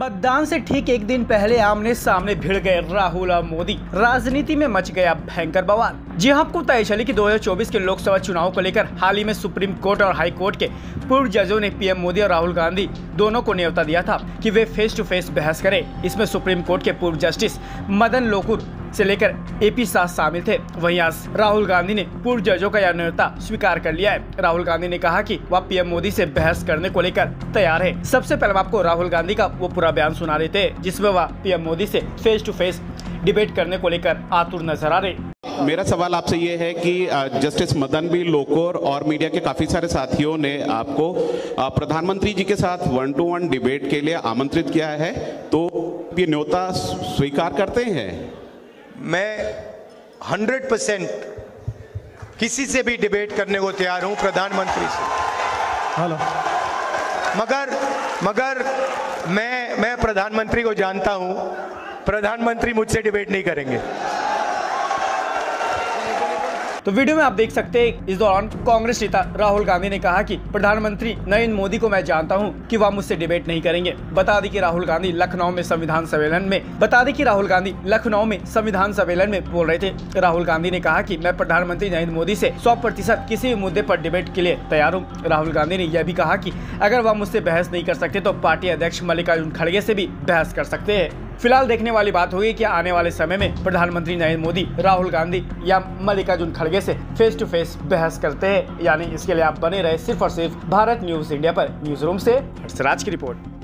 मतदान से ठीक एक दिन पहले आमने सामने भिड़ गए राहुल और मोदी। राजनीति में मच गया भयंकर बवाल। जी हाँ, आपको पता चली कि 2024 के लोकसभा चुनाव को लेकर हाल ही में सुप्रीम कोर्ट और हाई कोर्ट के पूर्व जजों ने पीएम मोदी और राहुल गांधी दोनों को न्यौता दिया था कि वे फेस टू फेस बहस करें। इसमें सुप्रीम कोर्ट के पूर्व जस्टिस मदन लोकुर से लेकर एपी शाह शामिल थे। वहीं आज राहुल गांधी ने पूर्व जजों का यह न्यौता स्वीकार कर लिया है। राहुल गांधी ने कहा कि वह पीएम मोदी से बहस करने को लेकर तैयार है। सबसे पहले आपको राहुल गांधी का वो पूरा बयान सुना देते हैं जिसमें वह पीएम मोदी से फेस टू फेस डिबेट करने को लेकर आतुर नजर आ रहे। मेरा सवाल आपसे ये है कि जस्टिस मदन बी लोकुर और मीडिया के काफी सारे साथियों ने आपको प्रधानमंत्री जी के साथ 1-to-1 डिबेट के लिए आमंत्रित किया है, तो ये न्यौता स्वीकार करते हैं? मैं 100% किसी से भी डिबेट करने को तैयार हूं, प्रधानमंत्री से। हेलो। मगर मैं प्रधानमंत्री को जानता हूं, प्रधानमंत्री मुझसे डिबेट नहीं करेंगे। तो वीडियो में आप देख सकते हैं, इस दौरान कांग्रेस नेता राहुल गांधी ने कहा कि प्रधानमंत्री नरेंद्र मोदी को मैं जानता हूं कि वह मुझसे डिबेट नहीं करेंगे। बता दें कि राहुल गांधी लखनऊ में संविधान सम्मेलन में बोल रहे थे। राहुल गांधी ने कहा कि मैं प्रधानमंत्री नरेंद्र मोदी से 100% किसी भी मुद्दे पर डिबेट के लिए तैयार हूँ। राहुल गांधी ने यह भी कहा कि अगर वह मुझसे बहस नहीं कर सकते तो पार्टी अध्यक्ष मल्लिकार्जुन खड़गे से भी बहस कर सकते हैं। फिलहाल देखने वाली बात होगी कि आने वाले समय में प्रधानमंत्री नरेंद्र मोदी, राहुल गांधी या मल्लिकार्जुन खड़गे से फेस टू फेस बहस करते हैं। यानी इसके लिए आप बने रहे सिर्फ और सिर्फ भारत न्यूज इंडिया पर। न्यूज रूम से हर्षराज की रिपोर्ट।